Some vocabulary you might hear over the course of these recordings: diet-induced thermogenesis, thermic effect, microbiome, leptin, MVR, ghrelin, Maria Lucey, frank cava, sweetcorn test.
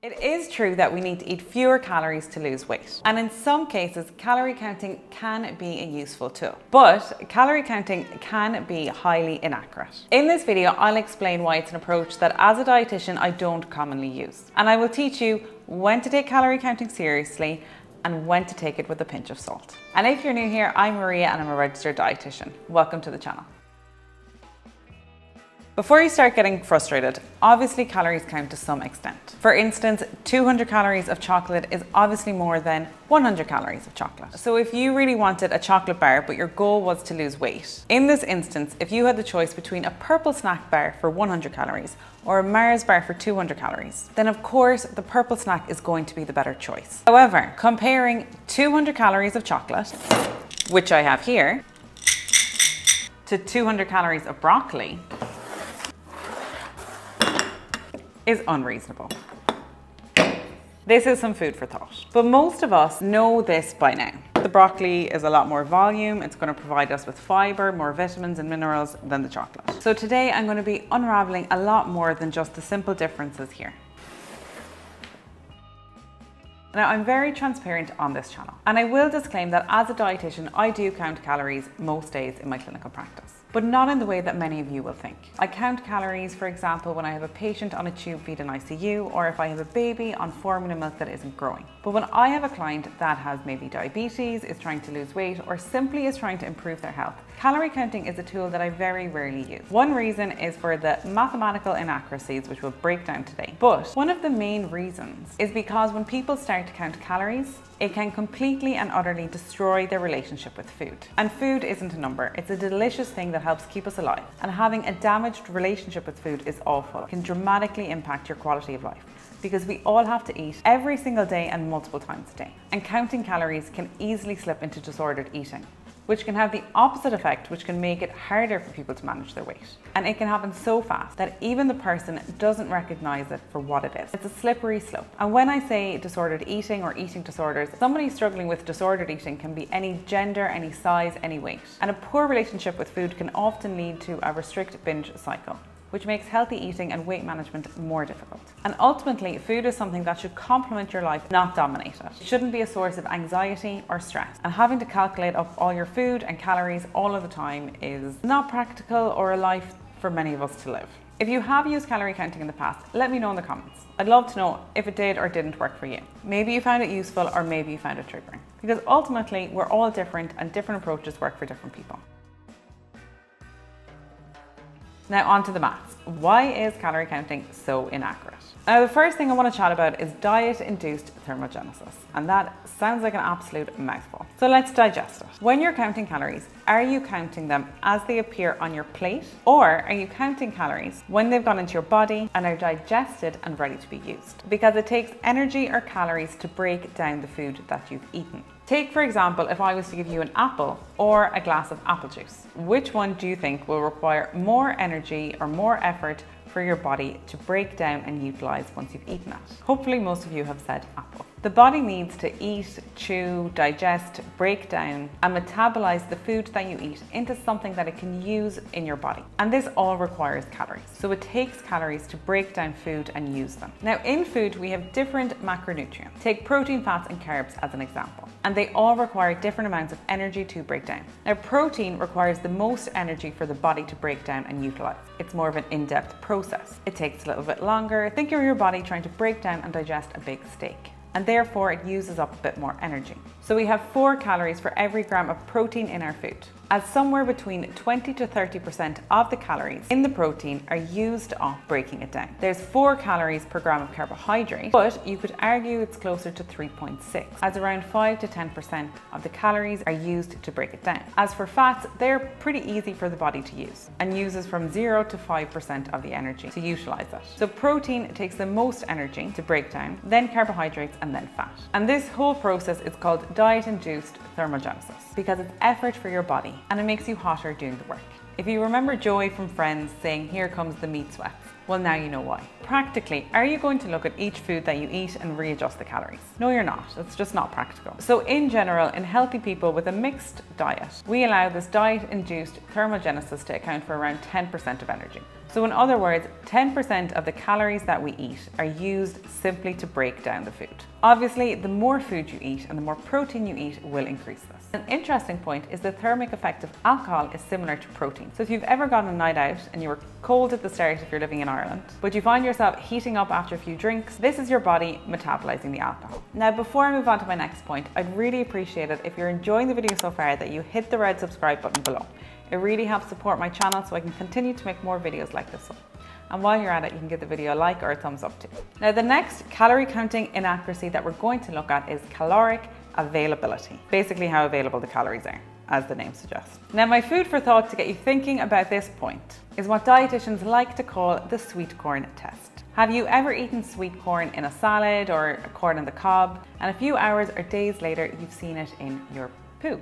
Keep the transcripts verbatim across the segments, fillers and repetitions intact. It is true that we need to eat fewer calories to lose weight, and in some cases calorie counting can be a useful tool, but calorie counting can be highly inaccurate. In this video I'll explain why it's an approach that as a dietitian I don't commonly use, and I will teach you when to take calorie counting seriously and when to take it with a pinch of salt. And if you're new here, I'm Maria and I'm a registered dietitian. Welcome to the channel. Before you start getting frustrated, obviously calories count to some extent. For instance, two hundred calories of chocolate is obviously more than one hundred calories of chocolate. So if you really wanted a chocolate bar but your goal was to lose weight, in this instance, if you had the choice between a purple snack bar for one hundred calories or a Mars bar for two hundred calories, then of course the purple snack is going to be the better choice. However, comparing two hundred calories of chocolate, which I have here, to two hundred calories of broccoli, is unreasonable. This is some food for thought, but most of us know this by now. The broccoli is a lot more volume. It's going to provide us with fiber, more vitamins and minerals than the chocolate. So today I'm going to be unraveling a lot more than just the simple differences here. Now, I'm very transparent on this channel, and I will disclaim that as a dietitian, I do count calories most days in my clinical practice, but not in the way that many of you will think. I count calories, for example, when I have a patient on a tube feed in I C U, or if I have a baby on formula milk that isn't growing. But when I have a client that has maybe diabetes, is trying to lose weight, or simply is trying to improve their health, calorie counting is a tool that I very rarely use. One reason is for the mathematical inaccuracies, which we'll break down today. But one of the main reasons is because when people start to count calories, it can completely and utterly destroy their relationship with food. And food isn't a number, it's a delicious thing that helps keep us alive. And having a damaged relationship with food is awful. It can dramatically impact your quality of life, because we all have to eat every single day and multiple times a day. And counting calories can easily slip into disordered eating, which can have the opposite effect, which can make it harder for people to manage their weight. And it can happen so fast that even the person doesn't recognize it for what it is. It's a slippery slope. And when I say disordered eating or eating disorders, somebody struggling with disordered eating can be any gender, any size, any weight. And a poor relationship with food can often lead to a restrict binge cycle, which makes healthy eating and weight management more difficult. And ultimately, food is something that should complement your life, not dominate it. It shouldn't be a source of anxiety or stress. And having to calculate up all your food and calories all of the time is not practical or a life for many of us to live. If you have used calorie counting in the past, let me know in the comments. I'd love to know if it did or didn't work for you. Maybe you found it useful, or maybe you found it triggering. Because ultimately, we're all different and different approaches work for different people. Now onto the maths. Why is calorie counting so inaccurate? Now the first thing I want to chat about is diet-induced thermogenesis, and that sounds like an absolute mouthful. So let's digest it. When you're counting calories, are you counting them as they appear on your plate, or are you counting calories when they've gone into your body and are digested and ready to be used? Because it takes energy or calories to break down the food that you've eaten. Take, for example, if I was to give you an apple or a glass of apple juice, which one do you think will require more energy or more effort for your body to break down and utilize once you've eaten it? Hopefully most of you have said apple. The body needs to eat, chew, digest, break down, and metabolize the food that you eat into something that it can use in your body. And this all requires calories. So it takes calories to break down food and use them. Now in food, we have different macronutrients. Take protein, fats, and carbs as an example. And they all require different amounts of energy to break down. Now protein requires the most energy for the body to break down and utilize. It's more of an in-depth process. It takes a little bit longer. Think of your body trying to break down and digest a big steak, and therefore it uses up a bit more energy. So we have four calories for every gram of protein in our food, as somewhere between twenty to thirty percent of the calories in the protein are used up breaking it down. There's four calories per gram of carbohydrate, but you could argue it's closer to three point six, as around five to ten percent of the calories are used to break it down. As for fats, they're pretty easy for the body to use, and uses from zero to five percent of the energy to utilize it. So protein takes the most energy to break down, then carbohydrates, and then fat. And this whole process is called diet-induced thermogenesis, because it's effort for your body, and it makes you hotter doing the work. If you remember Joey from Friends saying, "Here comes the meat sweats," Well, now you know why. Practically, are you going to look at each food that you eat and readjust the calories? No, you're not. It's just not practical. So in general, in healthy people with a mixed diet, we allow this diet-induced thermogenesis to account for around ten percent of energy. So in other words, ten percent of the calories that we eat are used simply to break down the food. Obviously, the more food you eat and the more protein you eat will increase this. An interesting point is the thermic effect of alcohol is similar to protein. So if you've ever gone a night out and you were cold at the start if you're living in Ireland, but you find yourself heating up after a few drinks, this is your body metabolizing the alcohol. Now, before I move on to my next point, I'd really appreciate it if you're enjoying the video so far that you hit the red subscribe button below. It really helps support my channel so I can continue to make more videos like this one. And while you're at it, you can give the video a like or a thumbs up too. Now, the next calorie counting inaccuracy that we're going to look at is caloric availability. Basically how available the calories are, as the name suggests. Now, my food for thought to get you thinking about this point is what dietitians like to call the sweet corn test. Have you ever eaten sweet corn in a salad or a corn on the cob? And a few hours or days later, you've seen it in your poo.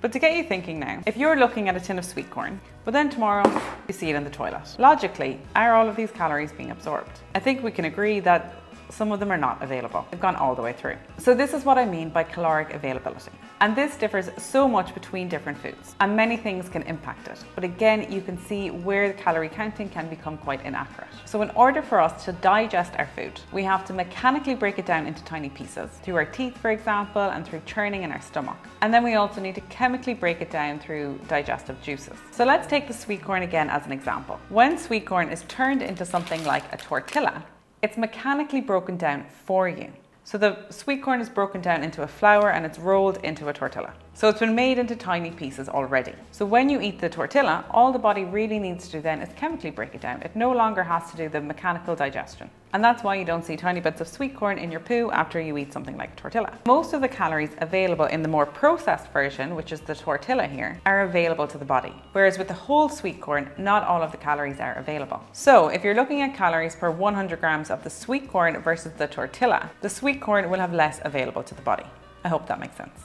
But to get you thinking now, if you're looking at a tin of sweet corn, but then tomorrow you see it in the toilet, logically, are all of these calories being absorbed? I think we can agree that some of them are not available. They've gone all the way through. So this is what I mean by caloric availability. And this differs so much between different foods, and many things can impact it. But again, you can see where the calorie counting can become quite inaccurate. So in order for us to digest our food, we have to mechanically break it down into tiny pieces, through our teeth, for example, and through churning in our stomach. And then we also need to chemically break it down through digestive juices. So let's take the sweet corn again as an example. When sweet corn is turned into something like a tortilla, it's mechanically broken down for you. So the sweet corn is broken down into a flour and it's rolled into a tortilla. So it's been made into tiny pieces already. So when you eat the tortilla, all the body really needs to do then is chemically break it down. It no longer has to do the mechanical digestion. And that's why you don't see tiny bits of sweet corn in your poo after you eat something like tortilla. Most of the calories available in the more processed version, which is the tortilla here, are available to the body. Whereas with the whole sweet corn, not all of the calories are available. So if you're looking at calories per one hundred grams of the sweet corn versus the tortilla, the sweet corn will have less available to the body. I hope that makes sense.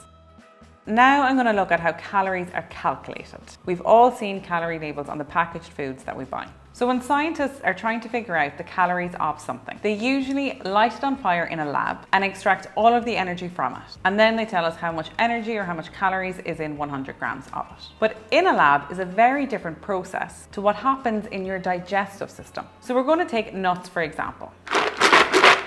Now I'm going to look at how calories are calculated. We've all seen calorie labels on the packaged foods that we buy. So when scientists are trying to figure out the calories of something, they usually light it on fire in a lab and extract all of the energy from it. And then they tell us how much energy or how much calories is in one hundred grams of it. But in a lab is a very different process to what happens in your digestive system. So we're going to take nuts, for example.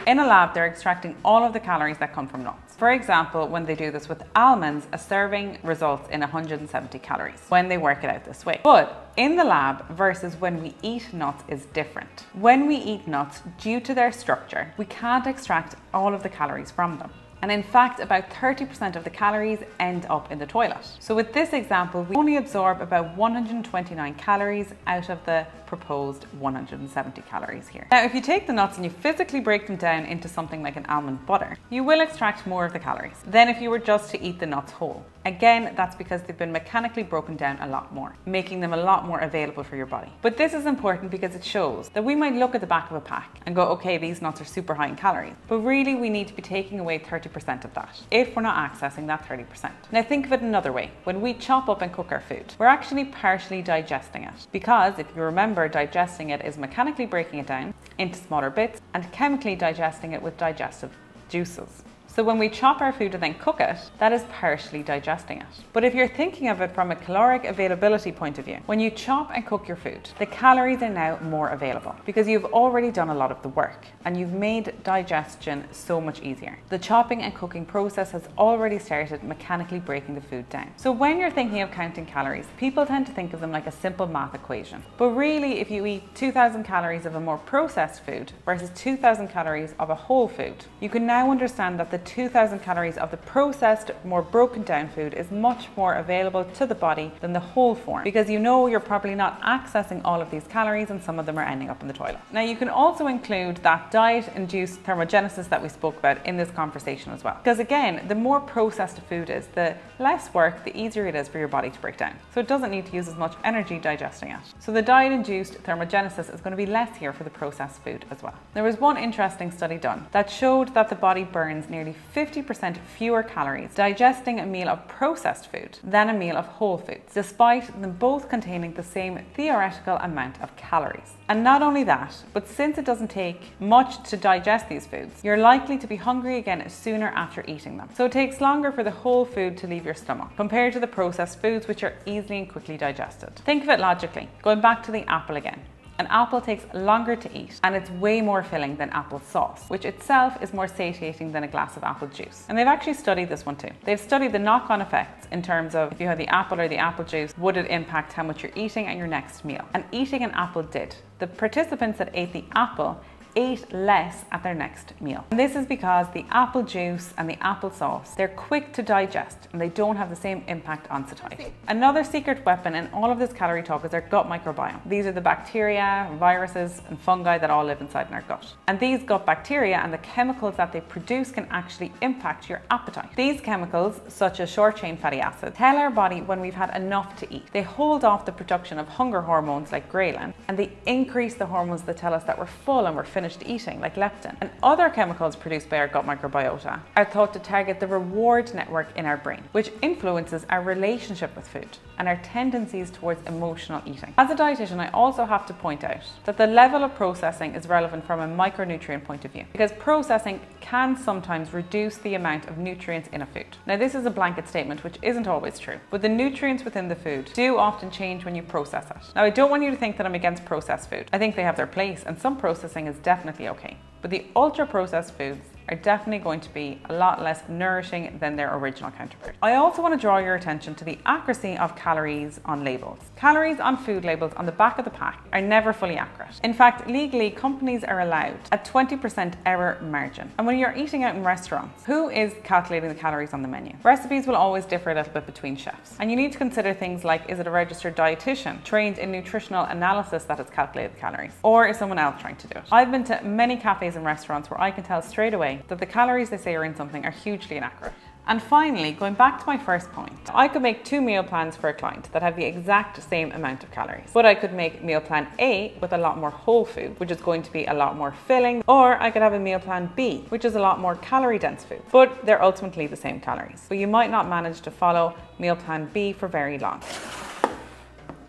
In a lab, they're extracting all of the calories that come from nuts. For example, when they do this with almonds, a serving results in one hundred seventy calories when they work it out this way. But in the lab versus when we eat nuts is different. When we eat nuts, due to their structure, we can't extract all of the calories from them. And in fact, about thirty percent of the calories end up in the toilet. So with this example, we only absorb about one hundred twenty-nine calories out of the proposed one hundred seventy calories here. Now, if you take the nuts and you physically break them down into something like an almond butter, you will extract more of the calories than if you were just to eat the nuts whole. Again, that's because they've been mechanically broken down a lot more, making them a lot more available for your body. But this is important because it shows that we might look at the back of a pack and go, okay, these nuts are super high in calories, but really we need to be taking away thirty percent of that if we're not accessing that thirty percent. Now think of it another way. When we chop up and cook our food, we're actually partially digesting it because if you remember, digesting it is mechanically breaking it down into smaller bits and chemically digesting it with digestive juices. So when we chop our food and then cook it, that is partially digesting it. But if you're thinking of it from a caloric availability point of view, when you chop and cook your food, the calories are now more available because you've already done a lot of the work and you've made digestion so much easier. The chopping and cooking process has already started mechanically breaking the food down. So when you're thinking of counting calories, people tend to think of them like a simple math equation. But really, if you eat two thousand calories of a more processed food versus two thousand calories of a whole food, you can now understand that the two thousand calories of the processed, more broken down food is much more available to the body than the whole form, because you know you're probably not accessing all of these calories and some of them are ending up in the toilet. Now you can also include that diet-induced thermogenesis that we spoke about in this conversation as well. Because again, the more processed a food is, the less work, the easier it is for your body to break down. So it doesn't need to use as much energy digesting it. So the diet-induced thermogenesis is going to be less here for the processed food as well. There was one interesting study done that showed that the body burns nearly nearly fifty percent fewer calories digesting a meal of processed food than a meal of whole foods, despite them both containing the same theoretical amount of calories. And not only that, but since it doesn't take much to digest these foods, you're likely to be hungry again sooner after eating them. So it takes longer for the whole food to leave your stomach compared to the processed foods, which are easily and quickly digested. Think of it logically, going back to the apple again. An apple takes longer to eat and it's way more filling than apple sauce, which itself is more satiating than a glass of apple juice. And they've actually studied this one too. They've studied the knock-on effects in terms of if you had the apple or the apple juice, would it impact how much you're eating at your next meal? And eating an apple did. The participants that ate the apple ate less at their next meal. And this is because the apple juice and the applesauce, they're quick to digest and they don't have the same impact on satiety. Another secret weapon in all of this calorie talk is our gut microbiome. These are the bacteria, viruses and fungi that all live inside in our gut. And these gut bacteria and the chemicals that they produce can actually impact your appetite. These chemicals, such as short-chain fatty acids, tell our body when we've had enough to eat. They hold off the production of hunger hormones like ghrelin, and they increase the hormones that tell us that we're full and we're finished eating, like leptin. And other chemicals produced by our gut microbiota are thought to target the reward network in our brain, which influences our relationship with food and our tendencies towards emotional eating. As a dietitian, I also have to point out that the level of processing is relevant from a micronutrient point of view, because processing can sometimes reduce the amount of nutrients in a food. Now, this is a blanket statement, which isn't always true, but the nutrients within the food do often change when you process it. Now, I don't want you to think that I'm against processed food. I think they have their place, and some processing is definitely okay. But the ultra-processed foods are definitely going to be a lot less nourishing than their original counterpart. I also want to draw your attention to the accuracy of calories on labels. Calories on food labels on the back of the pack are never fully accurate. In fact, legally, companies are allowed a twenty percent error margin. And when you're eating out in restaurants, who is calculating the calories on the menu? Recipes will always differ a little bit between chefs. And you need to consider things like, is it a registered dietitian trained in nutritional analysis that has calculated the calories? Or is someone else trying to do it? I've been to many cafes and restaurants where I can tell straight away that the calories they say are in something are hugely inaccurate. And finally, going back to my first point, I could make two meal plans for a client that have the exact same amount of calories, but I could make meal plan A with a lot more whole food, which is going to be a lot more filling, or I could have a meal plan B, which is a lot more calorie dense food, but they're ultimately the same calories. But you might not manage to follow meal plan B for very long,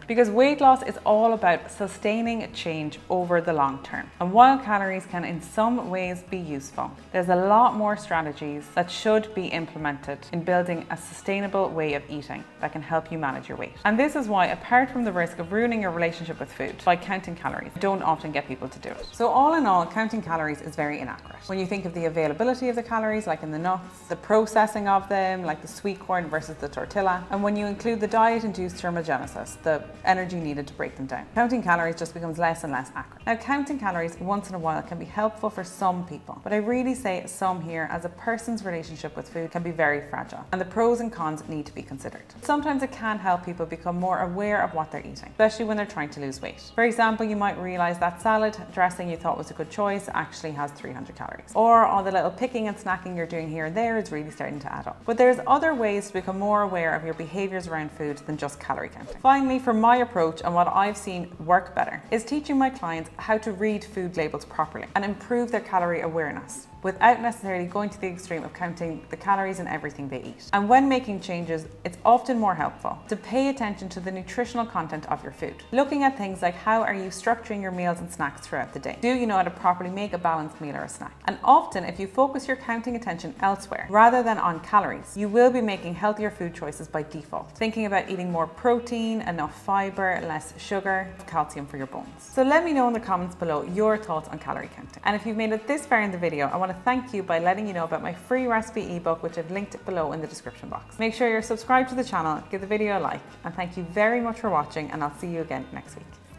because weight loss is all about sustaining change over the long term. And while calories can in some ways be useful, there's a lot more strategies that should be implemented in building a sustainable way of eating that can help you manage your weight. And this is why, apart from the risk of ruining your relationship with food by counting calories, I don't often get people to do it. So all in all, counting calories is very inaccurate. When you think of the availability of the calories, like in the nuts, the processing of them, like the sweet corn versus the tortilla, and when you include the diet-induced thermogenesis, the energy needed to break them down, counting calories just becomes less and less accurate. Now, counting calories once in a while can be helpful for some people, but I really say some here, as a person's relationship with food can be very fragile and the pros and cons need to be considered. Sometimes it can help people become more aware of what they're eating, especially when they're trying to lose weight. For example, you might realize that salad dressing you thought was a good choice actually has three hundred calories, or all the little picking and snacking you're doing here and there is really starting to add up. But there's other ways to become more aware of your behaviors around food than just calorie counting. Finally, for my approach and what I've seen work better is teaching my clients how to read food labels properly and improve their calorie awareness without necessarily going to the extreme of counting the calories in everything they eat. And when making changes, it's often more helpful to pay attention to the nutritional content of your food, looking at things like, how are you structuring your meals and snacks throughout the day? Do you know how to properly make a balanced meal or a snack? And often, if you focus your counting attention elsewhere rather than on calories, you will be making healthier food choices by default, thinking about eating more protein, enough fiber, less sugar, calcium for your bones. So let me know in the comments below your thoughts on calorie counting. And if you've made it this far in the video, I want to thank you by letting you know about my free recipe ebook, which I've linked below in the description box. Make sure you're subscribed to the channel, give the video a like, and thank you very much for watching, and I'll see you again next week.